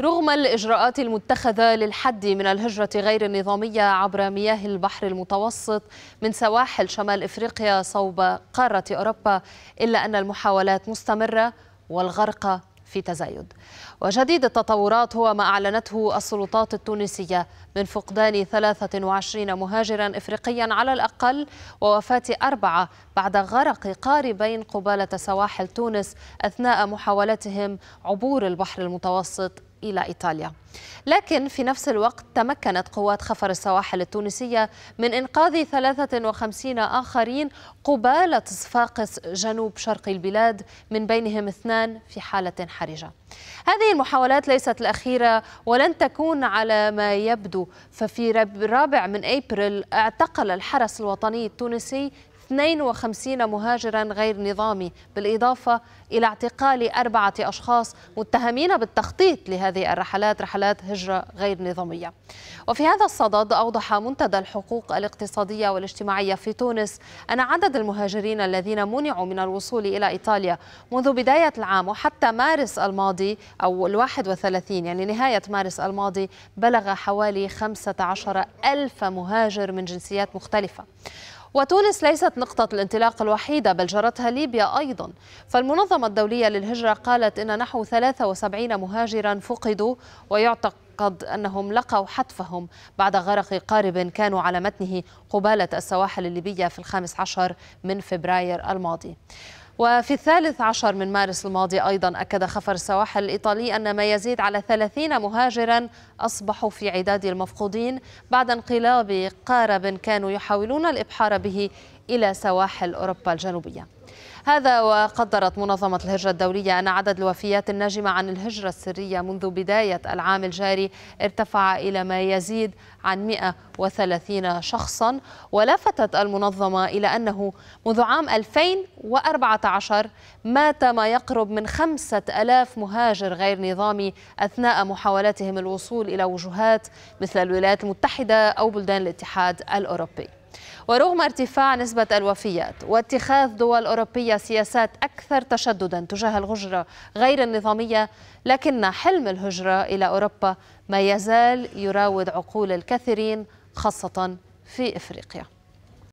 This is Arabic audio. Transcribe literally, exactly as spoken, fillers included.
رغم الإجراءات المتخذة للحد من الهجرة غير النظامية عبر مياه البحر المتوسط من سواحل شمال إفريقيا صوب قارة أوروبا، إلا أن المحاولات مستمرة والغرق في تزايد. وجديد التطورات هو ما أعلنته السلطات التونسية من فقدان ثلاثة وعشرين مهاجرا إفريقيا على الأقل ووفاة أربعة بعد غرق قاربين قبالة سواحل تونس أثناء محاولتهم عبور البحر المتوسط إلى إيطاليا. لكن في نفس الوقت تمكنت قوات خفر السواحل التونسية من إنقاذ ثلاثة وخمسين آخرين قبالة صفاقس جنوب شرق البلاد، من بينهم اثنان في حالة حرجة. هذه المحاولات ليست الأخيرة ولن تكون على ما يبدو، ففي رابع من أبريل اعتقل الحرس الوطني التونسي اثنين وخمسين مهاجرا غير نظامي، بالإضافة إلى اعتقال أربعة أشخاص متهمين بالتخطيط لهذه الرحلات، رحلات هجرة غير نظامية. وفي هذا الصدد أوضح منتدى الحقوق الاقتصادية والاجتماعية في تونس أن عدد المهاجرين الذين منعوا من الوصول إلى إيطاليا منذ بداية العام وحتى مارس الماضي أو الواحد وثلاثين، يعني نهاية مارس الماضي، بلغ حوالي خمسة عشر ألف مهاجر من جنسيات مختلفة. وتونس ليست نقطة الانطلاق الوحيدة، بل جرتها ليبيا أيضا. فالمنظمة الدولية للهجرة قالت إن نحو ثلاثة وسبعين مهاجرا فقدوا، ويعتقد أنهم لقوا حتفهم بعد غرق قارب كانوا على متنه قبالة السواحل الليبية في الخامس عشر من فبراير الماضي. وفي الثالث عشر من مارس الماضي أيضا أكد خفر السواحل الإيطالي أن ما يزيد على ثلاثين مهاجرا أصبحوا في عداد المفقودين بعد انقلاب قارب كانوا يحاولون الإبحار به إلى سواحل أوروبا الجنوبية. هذا وقدرت منظمة الهجرة الدولية أن عدد الوفيات الناجمة عن الهجرة السرية منذ بداية العام الجاري ارتفع إلى ما يزيد عن مئة وثلاثين شخصا. ولفتت المنظمة إلى أنه منذ عام ألفين وأربعة عشر مات ما يقرب من خمسة ألاف مهاجر غير نظامي أثناء محاولتهم الوصول إلى وجهات مثل الولايات المتحدة أو بلدان الاتحاد الأوروبي. ورغم ارتفاع نسبة الوفيات واتخاذ دول أوروبية سياسات أكثر تشددا تجاه الهجرة غير النظامية، لكن حلم الهجرة إلى أوروبا ما يزال يراود عقول الكثيرين خاصة في إفريقيا.